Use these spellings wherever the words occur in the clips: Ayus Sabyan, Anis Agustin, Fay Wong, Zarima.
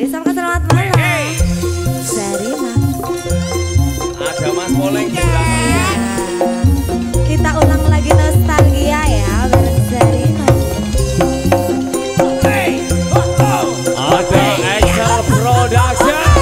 Desa selamat malam. Zarina. Ada Mas Poleng di belakang. Kita ulang lagi nostalgia ya bareng Zarina. Ada Excel Production.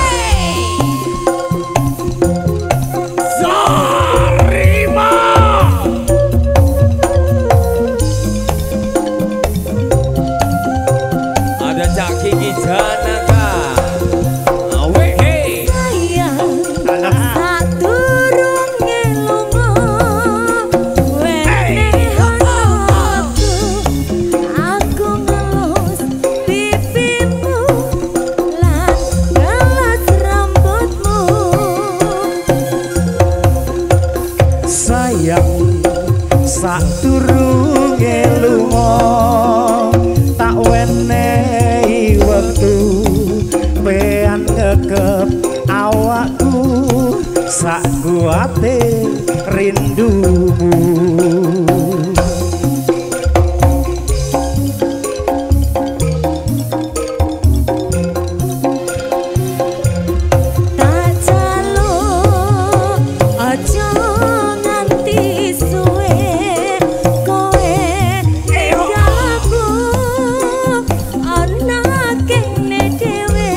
Kuate rindumu tak jaluk aja nganti suwe kowe aku ana kene dhewe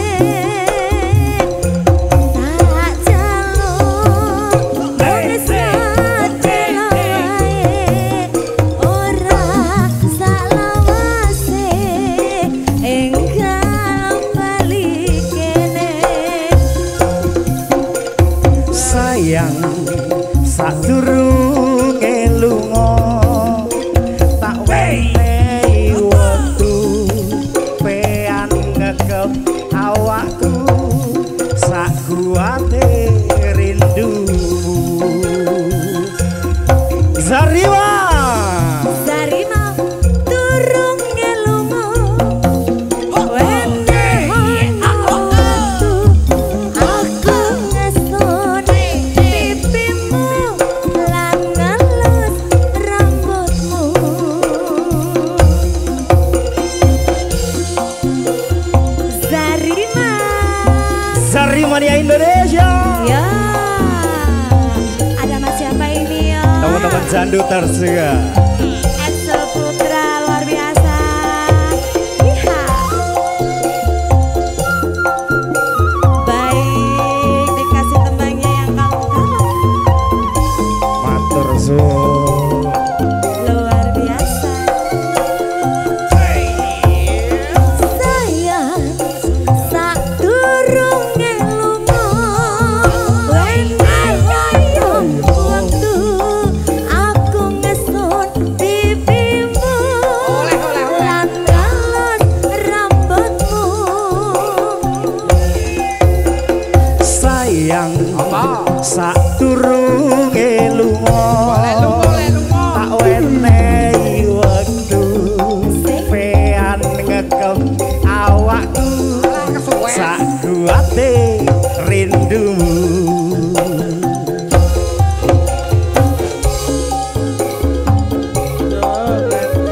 Jandu tersegar Excel Putra luar biasa. Hiha. Baik, dikasih tembangnya yang kamu tahu. Matur suwun. Luar biasa. Saya sak durung ngelunga sak durunge lunga tak wenehi wektu pean ngekem awakku sak kuate rindumu awakku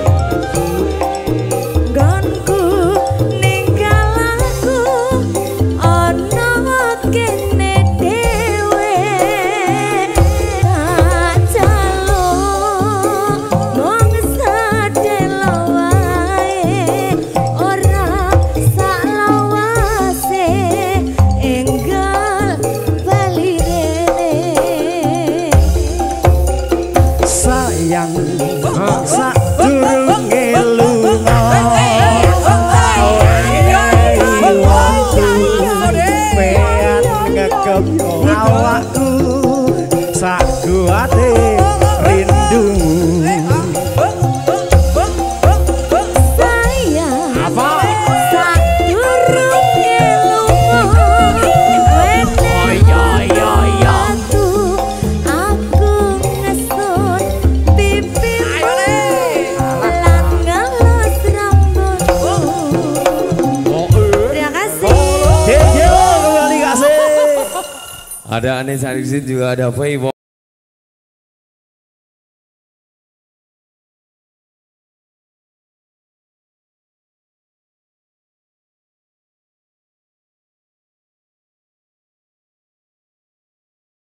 sak kuate rindumu saya apa sak durung ngelunga waktu aku ngesut pipimu lan ngelus rambutmu. Terima kasih. Ada Anis Agustin juga ada Fay Wong.